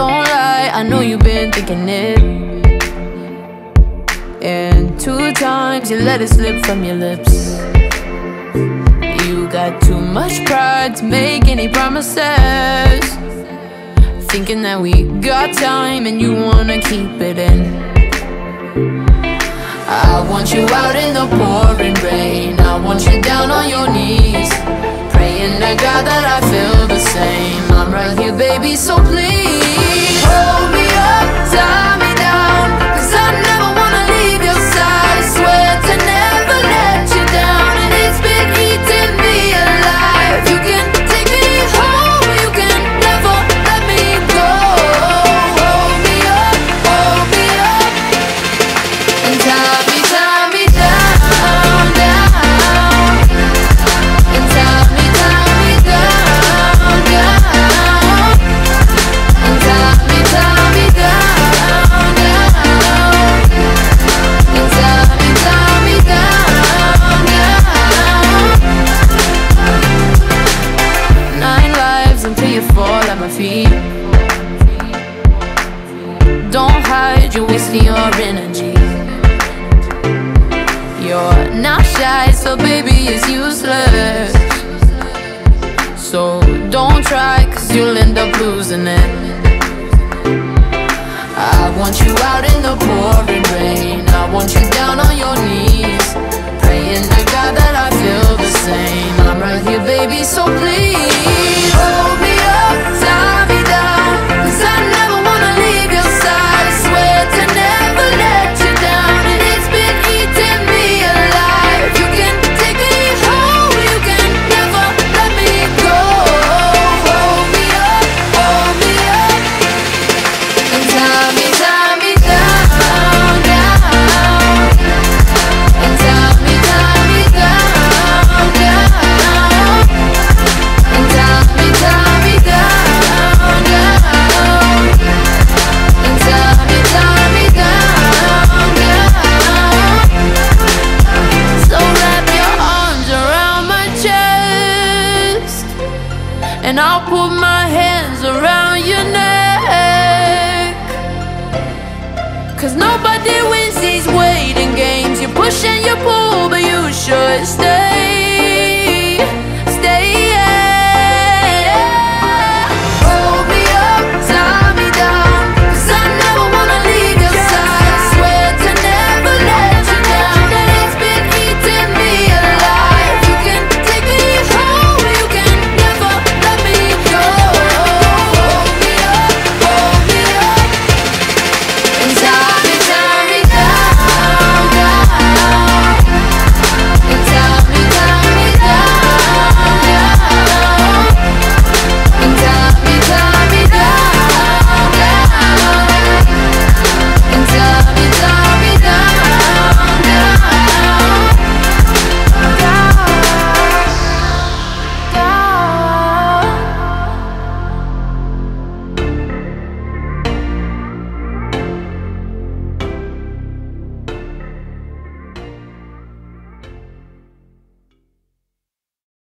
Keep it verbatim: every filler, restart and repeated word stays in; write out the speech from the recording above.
Don't lie, I know you've been thinking it. And two times you let it slip from your lips. You got too much pride to make any promises, thinking that we got time and you wanna keep it in. I want you out in the pouring rain, I want you down on your knees, praying to God that I feel the same. I'm right here, baby, so please hold me up, tie me down, cause I never wanna leave your side. I swear to never let you down, and it's been eating me alive. You can take me home, you can never let me go. Hold me up, hold me up, and tie me, tie me down, down, and tie me, tie me down, down, and tie me, tie me down, down, and tie me, tie me down, down. Nine lives until you fall at my feet. Don't hide, you're wasting your energy. You're not shy, so baby, it's useless. So don't try, cause you'll end up losing it. I want you out in the pouring rain.